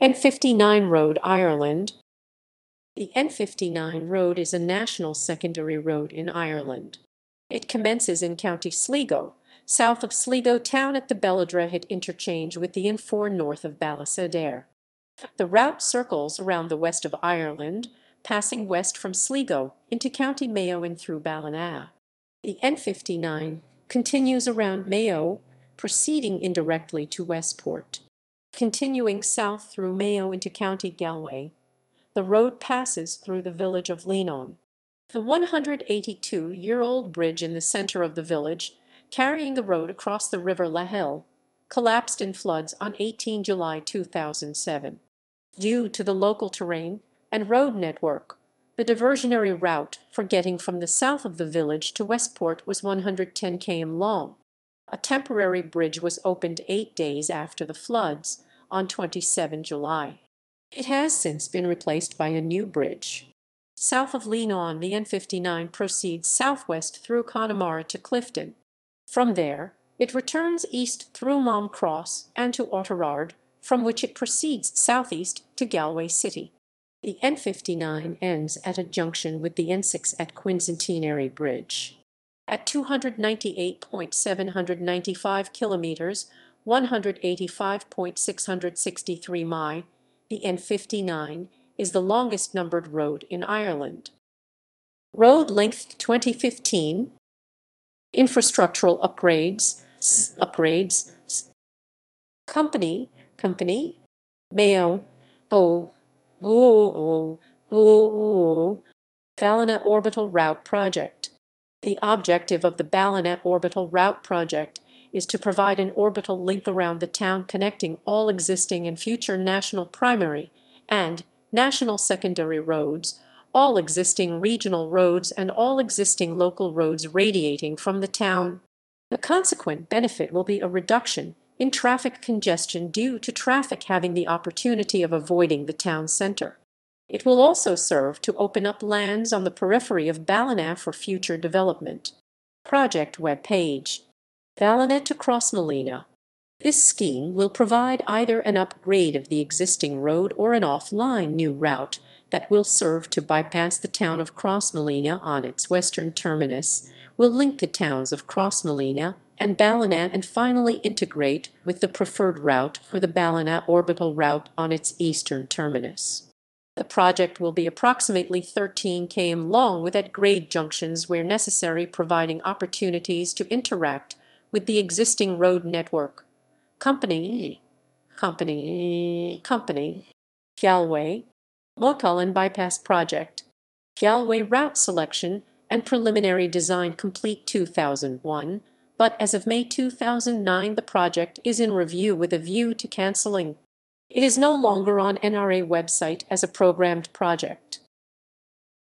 N59 Road, Ireland. The N59 Road is a national secondary road in Ireland. It commences in County Sligo, south of Sligo town at the Belladrehid interchange with the N4 north of Ballysadare. The route circles around the west of Ireland, passing west from Sligo into County Mayo and through Ballina. The N59 continues around Mayo, proceeding indirectly to Westport. Continuing south through Mayo into County Galway, the road passes through the village of Leenaun. The 182-year-old bridge in the center of the village, carrying the road across the River Lahill, collapsed in floods on 18 July 2007. Due to the local terrain and road network, the diversionary route for getting from the south of the village to Westport was 110 km long. A temporary bridge was opened 8 days after the floods, on 27 July. It has since been replaced by a new bridge. South of Leenaun, the N59 proceeds southwest through Connemara to Clifden. From there, it returns east through Maam Cross and to Oughterard, from which it proceeds southeast to Galway City. The N59 ends at a junction with the N6 at Quincentenary Bridge. At 298.795 kilometers, 185.663 mi, the N59 is the longest numbered road in Ireland. Road length 2015. Infrastructural upgrades. Company. Mayo. Ballina Orbital Route Project. The objective of the Ballina Orbital Route Project is to provide an orbital link around the town connecting all existing and future national primary and national secondary roads, all existing regional roads, and all existing local roads radiating from the town. The consequent benefit will be a reduction in traffic congestion due to traffic having the opportunity of avoiding the town center. It will also serve to open up lands on the periphery of Ballina for future development. Project webpage. Ballina to Crossmolina. This scheme will provide either an upgrade of the existing road or an offline new route that will serve to bypass the town of Crossmolina on its western terminus, will link the towns of Crossmolina and Ballina, and finally integrate with the preferred route for the Ballina orbital route on its eastern terminus. The project will be approximately 13 km long with at-grade junctions where necessary, providing opportunities to interact with the existing road network. Company. Galway. Moycullen Bypass Project. Galway route selection and preliminary design complete 2001, but as of May 2009 the project is in review with a view to cancelling. It is no longer on NRA website as a programmed project.